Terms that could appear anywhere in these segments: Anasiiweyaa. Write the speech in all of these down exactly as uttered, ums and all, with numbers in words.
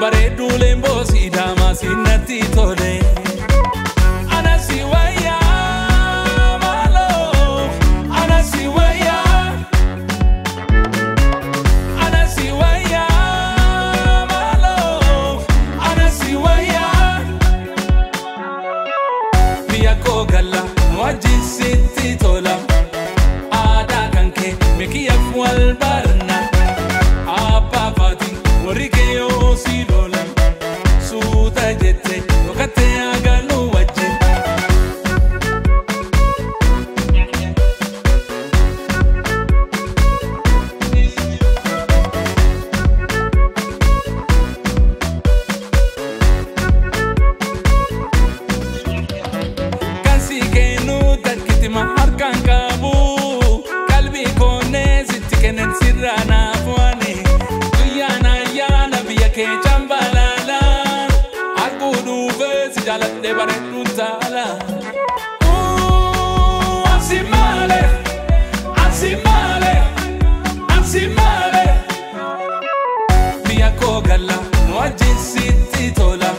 bareedu lembosi dama sinatti tole Anasiiweyaa malo Anasiiweyaa Anasiiweyaa malo Anasiiweyaa Mia ko galla wajin sitti tola ada kanke mekia fual barna apa fati morike yo sidola suta jette lokate agalu wajje kasi kenu takiti mahar kankabu kalbi kone zitikenen sirana fuani Jambalala, algo novo se já lhe debarrou tala. Oh, assim male, assim male, assim male. Minha cogala, não agisse titola.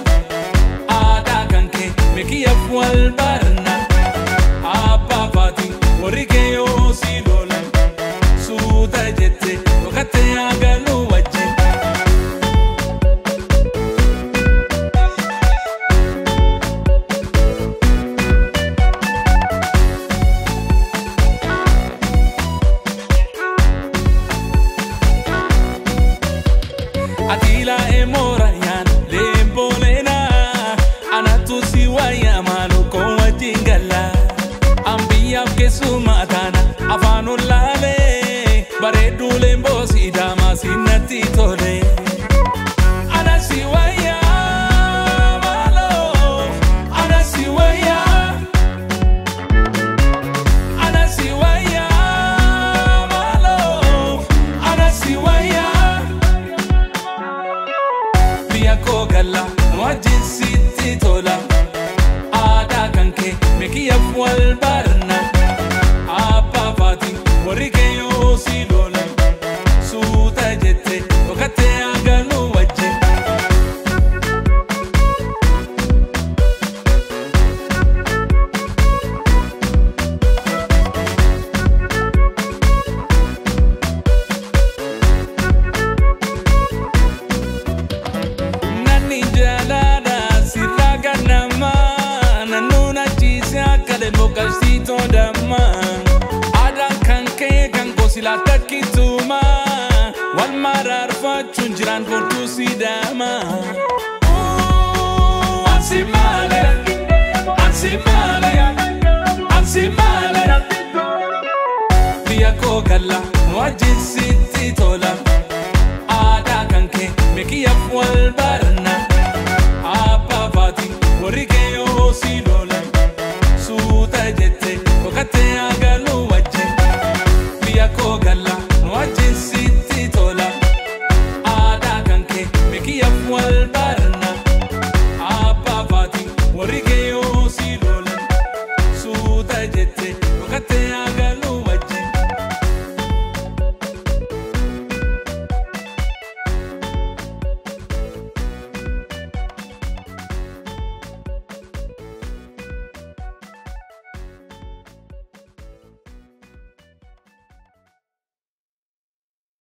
Ada ganke, me que é fual barna. Apa vati, morrigue o silola. Suta jete, o cate agalo waje. Atila emorayan lembolena Anasiiweyaa mano com a tingala Ambia kesuma dana afanu lale baredu lembosi dama sinatti tole Anasiiweyaa malo Anasiiweyaa Anasiiweyaa malo Anasiiweyaa Kogala, wajin siti tola. Ada ganke, mekia fual barna. Apa vati, morike yo sidola. Suta jete, okate agano waje. Mokasito dama adan kanke gango silata kituma wal marar fa chunjiran kuntu sidama oh asimale asimale asimale via kokalla wajin sititola adan kanke mekia fual bar